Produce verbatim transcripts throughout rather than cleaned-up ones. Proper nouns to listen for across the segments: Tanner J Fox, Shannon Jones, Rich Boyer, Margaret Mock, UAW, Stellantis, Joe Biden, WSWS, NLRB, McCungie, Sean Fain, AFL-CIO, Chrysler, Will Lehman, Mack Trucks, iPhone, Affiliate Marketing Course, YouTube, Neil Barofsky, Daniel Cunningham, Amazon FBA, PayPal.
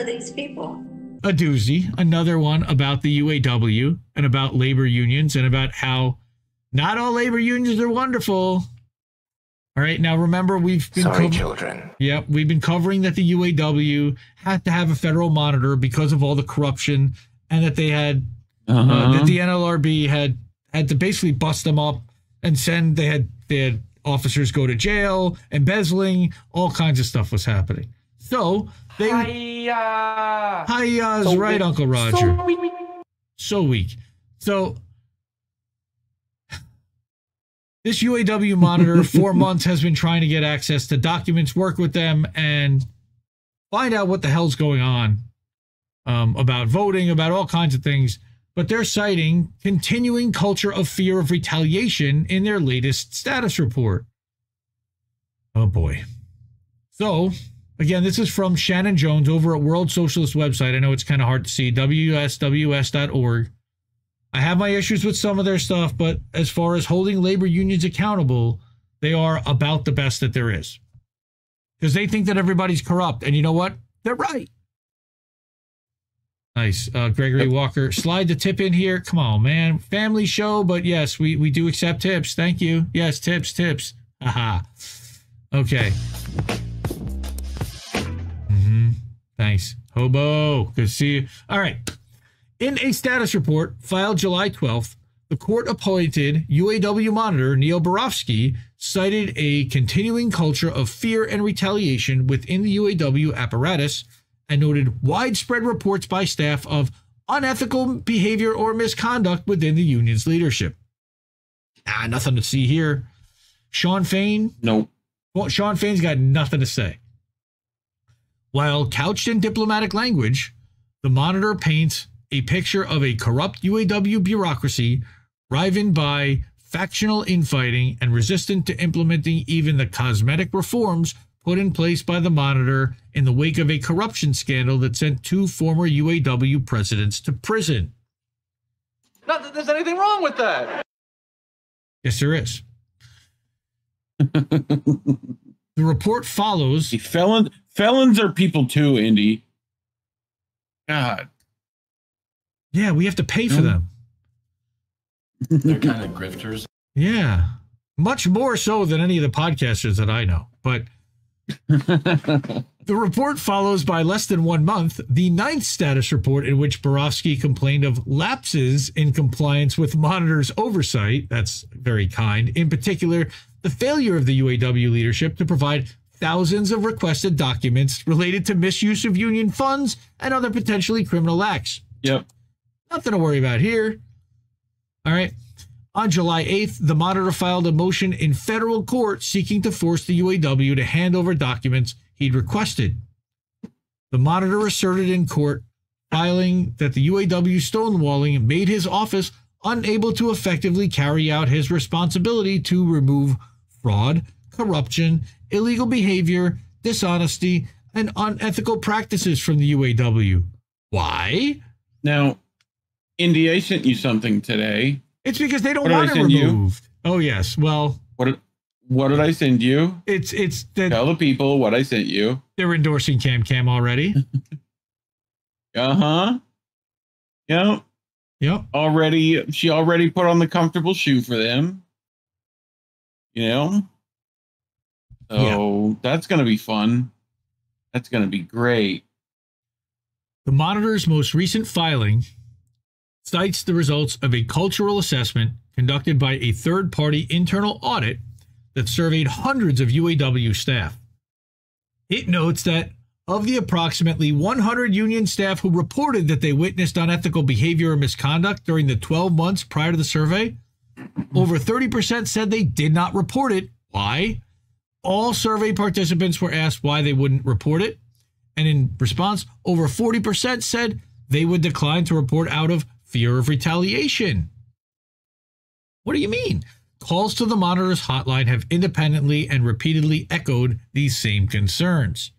are these people? A doozy, another one about the U A W and about labor unions and about how not all labor unions are wonderful. All right, now remember we've been sorry, children. Yeah, we've been covering that the U A W had to have a federal monitor because of all the corruption, and that they had uh-huh. uh, that the N L R B had had to basically bust them up and send they had they had officers go to jail, embezzling, all kinds of stuff was happening. So they Hi-ya. Hi-ya's so right, weak. Uncle Roger. So weak. So weak. So this U A W monitor for months has been trying to get access to documents, work with them, and find out what the hell's going on um, about voting, about all kinds of things. But they're citing continuing culture of fear of retaliation in their latest status report. Oh, boy. So, again, this is from Shannon Jones over at World Socialist website. I know it's kind of hard to see, W S W S dot org. I have my issues with some of their stuff, but as far as holding labor unions accountable, they are about the best that there is. Because they think that everybody's corrupt. And you know what? They're right. Nice. Uh, Gregory Walker, slide the tip in here. Come on, man. Family show, but yes, we, we do accept tips. Thank you. Yes, tips, tips. Aha. Okay. Mm-hmm. Thanks. Hobo. Good to see you. All right. In a status report filed July twelfth, the court-appointed U A W monitor Neil Barofsky cited a continuing culture of fear and retaliation within the U A W apparatus and noted widespread reports by staff of unethical behavior or misconduct within the union's leadership. Ah, nothing to see here. Sean Fain? No. Well, Sean Fain's got nothing to say. While couched in diplomatic language, the monitor paints a picture of a corrupt U A W bureaucracy riven by factional infighting and resistant to implementing even the cosmetic reforms put in place by the monitor in the wake of a corruption scandal that sent two former U A W presidents to prison. Not that there's anything wrong with that. Yes, there is. The report follows... The felon, felons are people too, Indy. God. Yeah, we have to pay for them. They're kind of grifters. Yeah. Much more so than any of the podcasters that I know. But the report follows by less than one month, the ninth status report in which Barofsky complained of lapses in compliance with monitors' oversight. That's very kind. In particular, the failure of the U A W leadership to provide thousands of requested documents related to misuse of union funds and other potentially criminal acts. Yep. Nothing to worry about here. All right. On July eighth, the monitor filed a motion in federal court seeking to force the U A W to hand over documents he'd requested. The monitor asserted in court filing that the U A W stonewalling made his office unable to effectively carry out his responsibility to remove fraud, corruption, illegal behavior, dishonesty, and unethical practices from the U A W. Why? Now, Indy, I sent you something today. It's because they don't want it removed. You? Oh, yes. Well, what what did I send you? It's it's the, tell the people what I sent you. They're endorsing Cam Cam already. uh-huh. Yep. Yep. Already she already put on the comfortable shoe for them. You know? So yeah. That's gonna be fun. That's gonna be great. The monitor's most recent filing cites the results of a cultural assessment conducted by a third-party internal audit that surveyed hundreds of U A W staff. It notes that of the approximately one hundred union staff who reported that they witnessed unethical behavior or misconduct during the twelve months prior to the survey, over thirty percent said they did not report it. Why? All survey participants were asked why they wouldn't report it, and in response, over forty percent said they would decline to report out of fear of retaliation. What do you mean? Calls to the monitor's hotline have independently and repeatedly echoed these same concerns.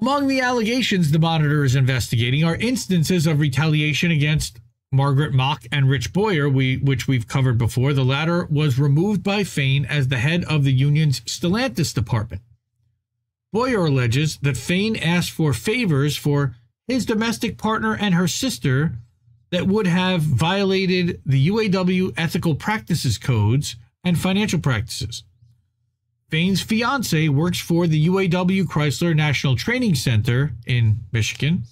Among the allegations the monitor is investigating are instances of retaliation against Margaret Mock and Rich Boyer, we, which we've covered before. The latter was removed by Fain as the head of the union's Stellantis department. Boyer alleges that Fain asked for favors for his domestic partner and her sister that would have violated the U A W ethical practices codes and financial practices. Fain's fiance works for the U A W Chrysler National Training Center in Michigan.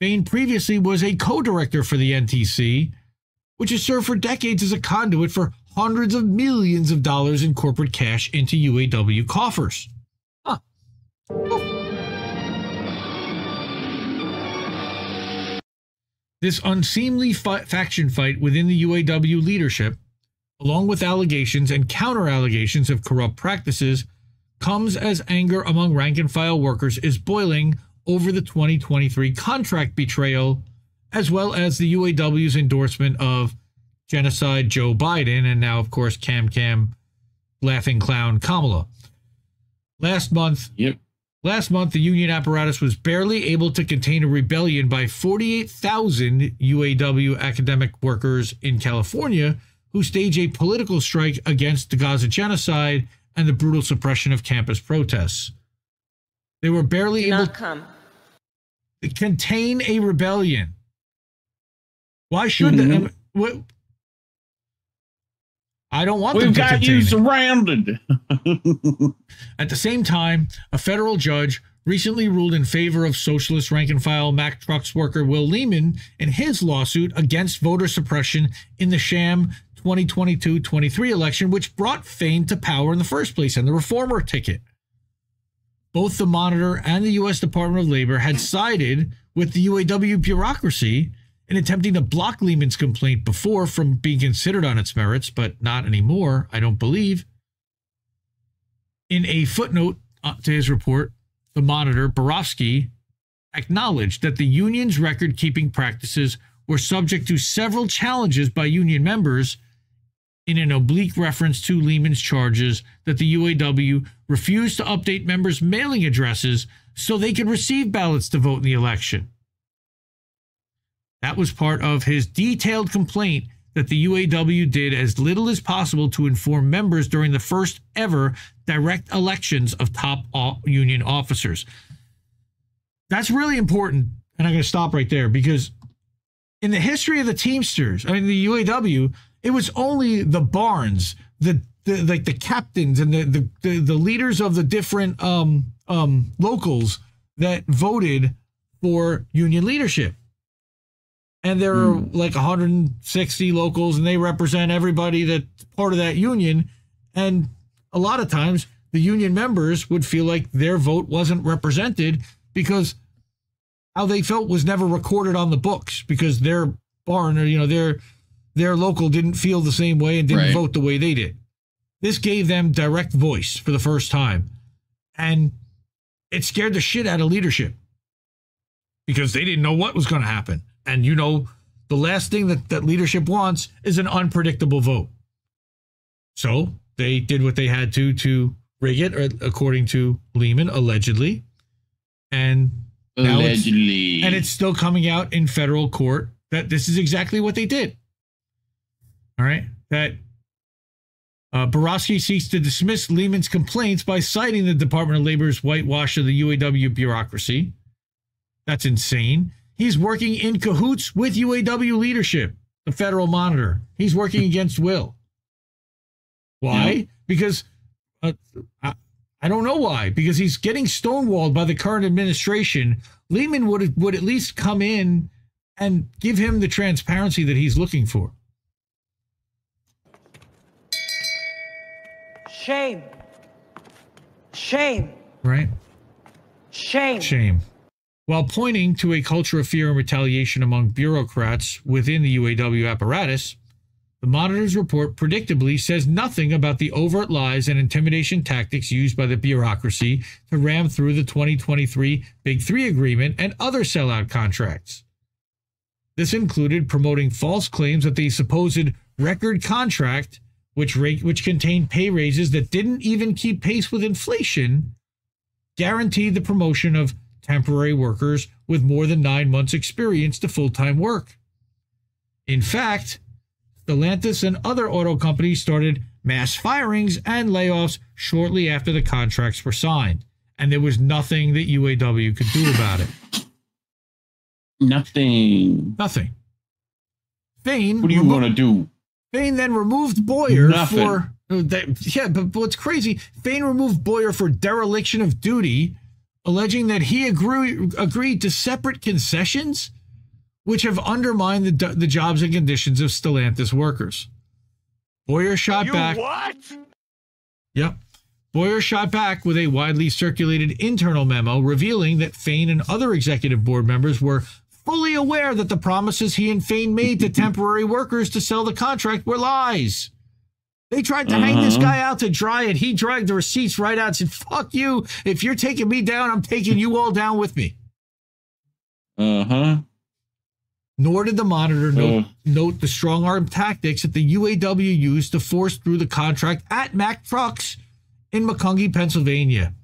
Fain previously was a co-director for the N T C, which has served for decades as a conduit for hundreds of millions of dollars in corporate cash into U A W coffers. Huh. Oh. This unseemly fi- faction fight within the U A W leadership, along with allegations and counter-allegations of corrupt practices, comes as anger among rank-and-file workers is boiling over the twenty twenty-three contract betrayal, as well as the U A W's endorsement of genocide Joe Biden and now, of course, Cam Cam laughing clown Kamala. Last month, yep. last month, the union apparatus was barely able to contain a rebellion by forty-eight thousand U A W academic workers in California who stage a political strike against the Gaza genocide and the brutal suppression of campus protests. They were barely Do able not come. to contain a rebellion. Why should mm-hmm. they? What, I don't want We've them to got contain you it. surrounded. At the same time, a federal judge recently ruled in favor of socialist rank-and-file Mack Trucks worker Will Lehman in his lawsuit against voter suppression in the sham twenty twenty-two twenty-three election, which brought Fain to power in the first place and the reformer ticket. Both the Monitor and the U S Department of Labor had sided with the U A W bureaucracy in attempting to block Lehman's complaint before from being considered on its merits, but not anymore, I don't believe. In a footnote to his report, the Monitor, Barofsky, acknowledged that the union's record-keeping practices were subject to several challenges by union members in an oblique reference to Lehman's charges that the U A W refused to update members' mailing addresses so they could receive ballots to vote in the election. That was part of his detailed complaint that the U A W did as little as possible to inform members during the first ever direct elections of top union officers. That's really important, and I'm going to stop right there, because in the history of the Teamsters, I mean, the U A W, it was only the Barnes, the, the like the captains and the, the, the, the leaders of the different um, um, locals that voted for union leadership. And there are mm. like one hundred sixty locals, and they represent everybody that's part of that union. And a lot of times the union members would feel like their vote wasn't represented because how they felt was never recorded on the books, because their barn or, you know, their their local didn't feel the same way and didn't right. vote the way they did. This gave them direct voice for the first time. And it scared the shit out of leadership because they didn't know what was going to happen. And, you know, the last thing that, that leadership wants is an unpredictable vote. So they did what they had to to rig it, according to Lehman, allegedly. And allegedly. Now it's, and it's still coming out in federal court that this is exactly what they did. All right. That uh, Barofsky seeks to dismiss Lehman's complaints by citing the Department of Labor's whitewash of the U A W bureaucracy. That's insane. He's working in cahoots with U A W leadership, the Federal Monitor. He's working against Will. Why? Yeah. Because uh, I, I don't know why. Because he's getting stonewalled by the current administration. Lehman would would at least come in and give him the transparency that he's looking for. Shame. Shame. Right? Shame. Shame. While pointing to a culture of fear and retaliation among bureaucrats within the U A W apparatus, the Monitor's report predictably says nothing about the overt lies and intimidation tactics used by the bureaucracy to ram through the twenty twenty-three Big Three Agreement and other sellout contracts. This included promoting false claims that the supposed record contract, which, ra which contained pay raises that didn't even keep pace with inflation, guaranteed the promotion of temporary workers with more than nine months experience to full-time work. In fact, Stellantis and other auto companies started mass firings and layoffs shortly after the contracts were signed, and there was nothing that U A W could do about it. Nothing. Nothing. Fain. What do you remo- want to do? Fain then removed Boyer Nothing. for that, yeah, but what's crazy? Fain removed Boyer for dereliction of duty, alleging that he agree, agreed to separate concessions, which have undermined the the jobs and conditions of Stellantis workers. Boyer shot you back. What? Yep. Boyer shot back with a widely circulated internal memo revealing that Fain and other executive board members were fully aware that the promises he and Fain made to temporary workers to sell the contract were lies. They tried to uh-huh. hang this guy out to dry, and he dragged the receipts right out and said, fuck you. If you're taking me down, I'm taking you all down with me. Uh-huh. Nor did the monitor note, uh. note the strong-arm tactics that the U A W used to force through the contract at Mack Trucks in McCungie, Pennsylvania.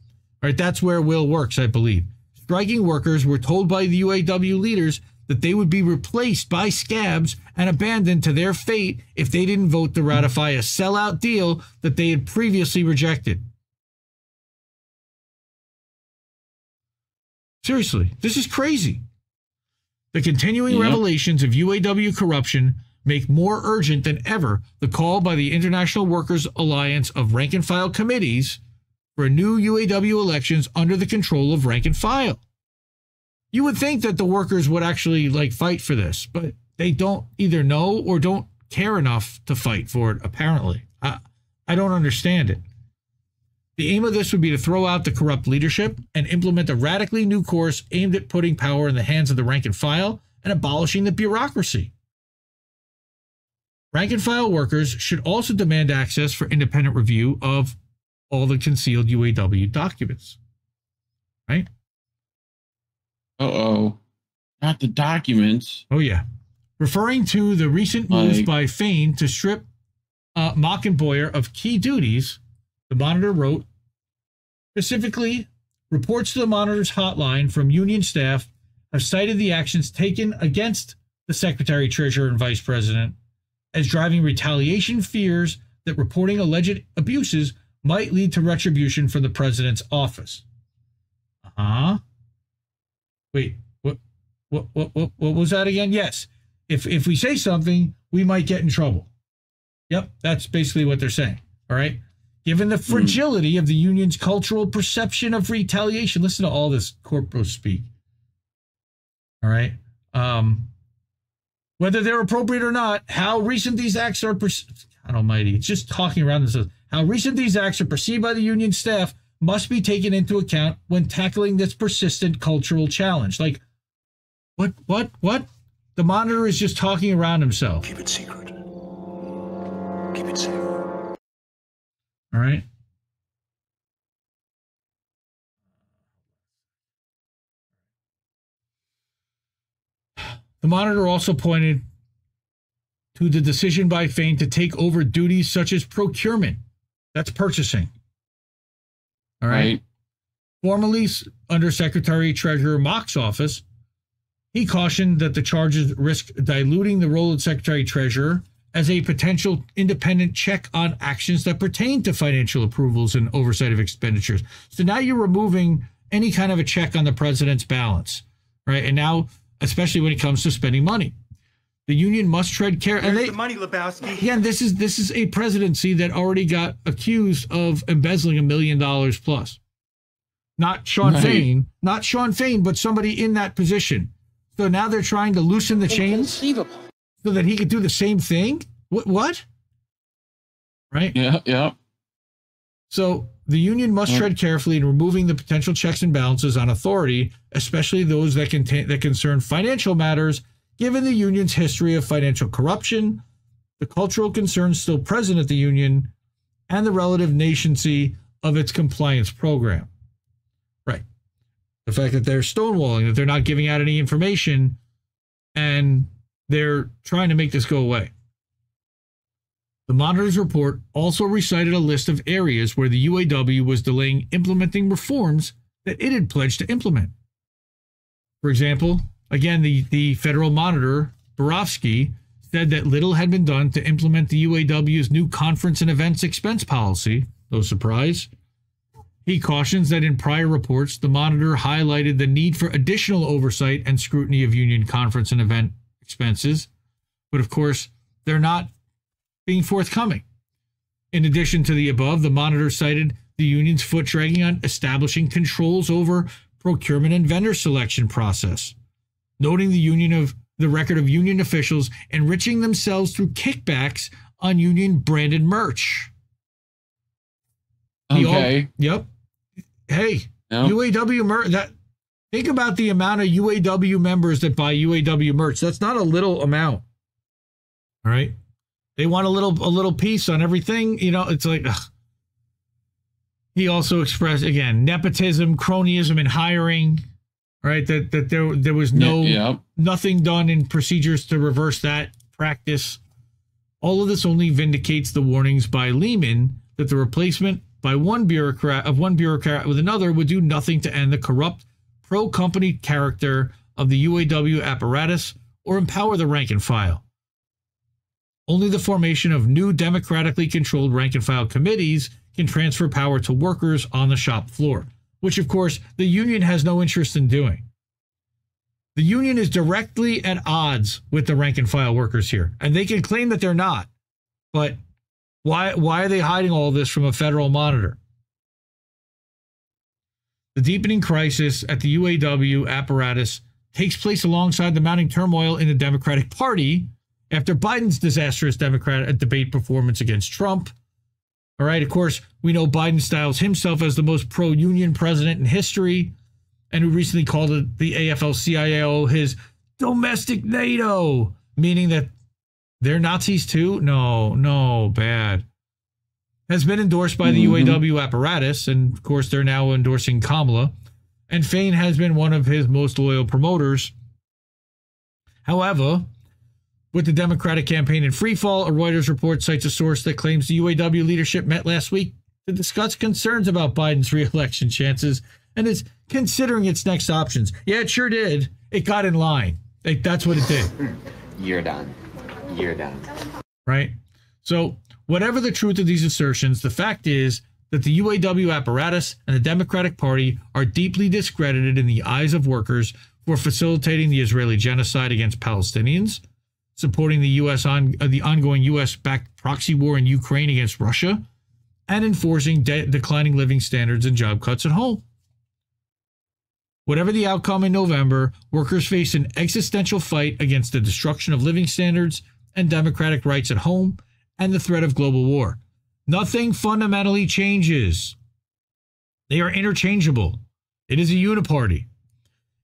All right, that's where Will works, I believe. Striking workers were told by the U A W leaders that they would be replaced by scabs and abandoned to their fate if they didn't vote to ratify a sellout deal that they had previously rejected. Seriously, this is crazy. The continuing yep. revelations of U A W corruption make more urgent than ever the call by the International Workers Alliance of rank-and-file committees for new U A W elections under the control of rank-and-file. You would think that the workers would actually, like, fight for this, but they don't either know or don't care enough to fight for it, apparently. I, I don't understand it. The aim of this would be to throw out the corrupt leadership and implement a radically new course aimed at putting power in the hands of the rank-and-file and abolishing the bureaucracy. Rank-and-file workers should also demand access for independent review of all the concealed U A W documents. Right? Uh-oh. Not the documents. Oh, yeah. Referring to the recent moves like... by Fain to strip uh, Mock and Boyer of key duties, the monitor wrote, specifically, reports to the monitor's hotline from union staff have cited the actions taken against the secretary, treasurer, and vice president as driving retaliation fears that reporting alleged abuses might lead to retribution from the president's office. Uh-huh. Wait, what, what, what, what, what was that again? Yes. If, if we say something, we might get in trouble. Yep. That's basically what they're saying. All right. Given the fragility mm. of the union's cultural perception of retaliation. Listen to all this corpo speak. All right. Um, whether they're appropriate or not, how recent these acts are, per- God almighty, it's just talking around this. How recent these acts are perceived by the union staff must be taken into account when tackling this persistent cultural challenge. Like, what, what, what? The monitor is just talking around himself. Keep it secret. Keep it safe. All right. The monitor also pointed to the decision by Fain to take over duties such as procurement. That's purchasing. All right. right. Formerly under Secretary Treasurer Mock's office, he cautioned that the charges risk diluting the role of Secretary Treasurer as a potential independent check on actions that pertain to financial approvals and oversight of expenditures. So now you're removing any kind of a check on the president's balance, right? And now, especially when it comes to spending money, the union must tread care. Where's and they, the money, Lebowski? Yeah, this is this is a presidency that already got accused of embezzling a million dollars plus. Not Sean right. Fain, not Sean Fain, but somebody in that position. So now they're trying to loosen the chains so that he could do the same thing. What? What? Right? Yeah, yeah. So the union must tread carefully in removing the potential checks and balances on authority, especially those that contain, that concern financial matters, given the union's history of financial corruption, the cultural concerns still present at the union, and the relative nascency of its compliance program. Right. The fact that they're stonewalling, that they're not giving out any information, and they're trying to make this go away. The monitor's report also recited a list of areas where the U A W was delaying implementing reforms that it had pledged to implement. For example, again, the, the federal monitor, Barofsky, said that little had been done to implement the U A W's new conference and events expense policy, no surprise, He cautions that in prior reports, the monitor highlighted the need for additional oversight and scrutiny of union conference and event expenses, but of course, they're not being forthcoming. In addition to the above, the monitor cited the union's foot dragging on establishing controls over procurement and vendor selection process, noting the union of the record of union officials enriching themselves through kickbacks on union branded merch. Okay. All, yep. Hey, no. U A W merch. That think about the amount of U A W members that buy U A W merch. That's not a little amount. All right. They want a little a little piece on everything. You know, it's like. Ugh. He also expressed again nepotism, cronyism in hiring. Right. That that there there was no yeah, yeah. nothing done in procedures to reverse that practice. All of this only vindicates the warnings by Lehman that the replacement by one bureaucrat of one bureaucrat with another would do nothing to end the corrupt pro-company character of the U A W apparatus or empower the rank and file. Only the formation of new democratically controlled rank and file committees can transfer power to workers on the shop floor, which of course the union has no interest in doing. The union is directly at odds with the rank and file workers here, and they can claim that they're not, but Why, why are they hiding all this from a federal monitor? The deepening crisis at the U A W apparatus takes place alongside the mounting turmoil in the Democratic Party after Biden's disastrous Democratic debate performance against Trump. All right, of course, we know Biden styles himself as the most pro-union president in history and who recently called it the A F L C I O his domestic NATO, meaning that they're Nazis too? No, no, bad. Has been endorsed by the mm-hmm. U A W apparatus, and of course they're now endorsing Kamala, and Fain has been one of his most loyal promoters. However, with the Democratic campaign in freefall, a Reuters report cites a source that claims the U A W leadership met last week to discuss concerns about Biden's re-election chances and is considering its next options. Yeah, it sure did. It got in line. It, that's what it did. You're done. Year down. Right? So whatever the truth of these assertions, the fact is that the U A W apparatus and the Democratic Party are deeply discredited in the eyes of workers for facilitating the Israeli genocide against Palestinians, supporting the U S on uh, the ongoing U S-backed proxy war in Ukraine against Russia, and enforcing de declining living standards and job cuts at home. Whatever the outcome in November, workers face an existential fight against the destruction of living standards and democratic rights at home, and the threat of global war. Nothing fundamentally changes. They are interchangeable. It is a uniparty.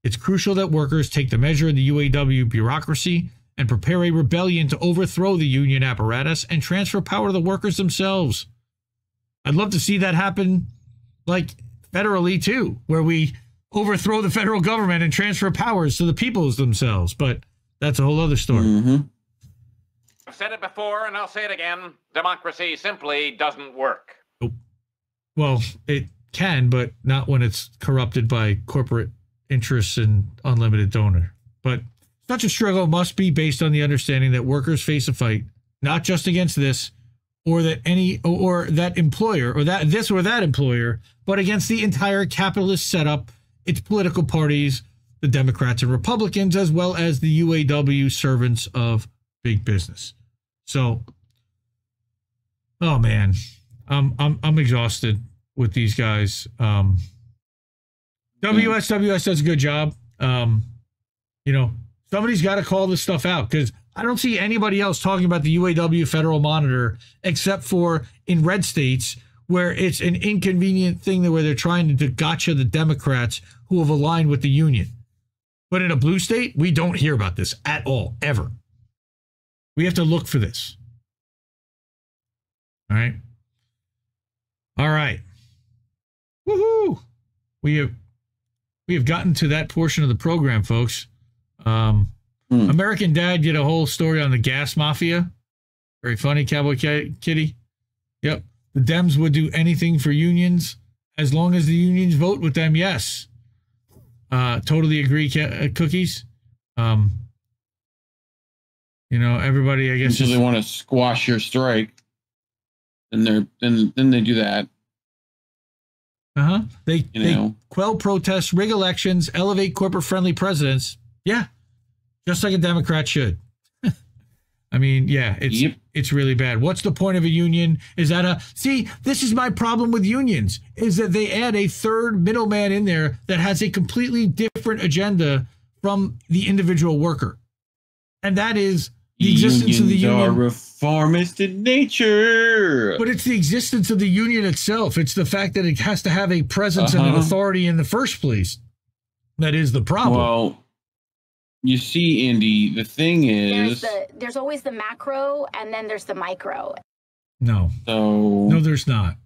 It's crucial that workers take the measure of the U A W bureaucracy and prepare a rebellion to overthrow the union apparatus and transfer power to the workers themselves. I'd love to see that happen, like, federally too, where we overthrow the federal government and transfer powers to the peoples themselves, but that's a whole other story. Mm-hmm. I've said it before, and I'll say it again. Democracy simply doesn't work. Oh. Well, it can, but not when it's corrupted by corporate interests and unlimited donor. But such a struggle must be based on the understanding that workers face a fight, not just against this or that any or, or that employer or that this or that employer, but against the entire capitalist setup, its political parties, the Democrats and Republicans, as well as the U A W servants of big business. So, oh man, um, I'm I'm exhausted with these guys. Um, W S W S does a good job. Um, you know, somebody's got to call this stuff out because I don't see anybody else talking about the U A W Federal Monitor except for in red states where it's an inconvenient thing where they're trying to gotcha the Democrats who have aligned with the union. But in a blue state, we don't hear about this at all, ever. We have to look for this. All right. All right. Woohoo. We have we have gotten to that portion of the program, folks. Um, mm. American Dad did a whole story on the gas mafia. Very funny, Cowboy Kitty. Yep. The Dems would do anything for unions as long as the unions vote with them. Yes. Uh, totally agree, uh, Cookies. Um, You know, everybody, I guess, until they want to squash your strike, and they're then then they do that. Uh-huh. They, you they know. quell protests, rig elections, elevate corporate-friendly presidents. Yeah, just like a Democrat should. I mean, yeah, it's yep. it's really bad. What's the point of a union? Is that a see? This is my problem with unions: is that they add a third middleman in there that has a completely different agenda from the individual worker, and that is the existence Unions of the union. Are reformist in nature, but it's the existence of the union itself. It's the fact that it has to have a presence uh-huh. and an authority in the first place. That is the problem. Well, you see, Indy, the thing is... There's, the, there's always the macro, and then there's the micro. No. So, no, there's not.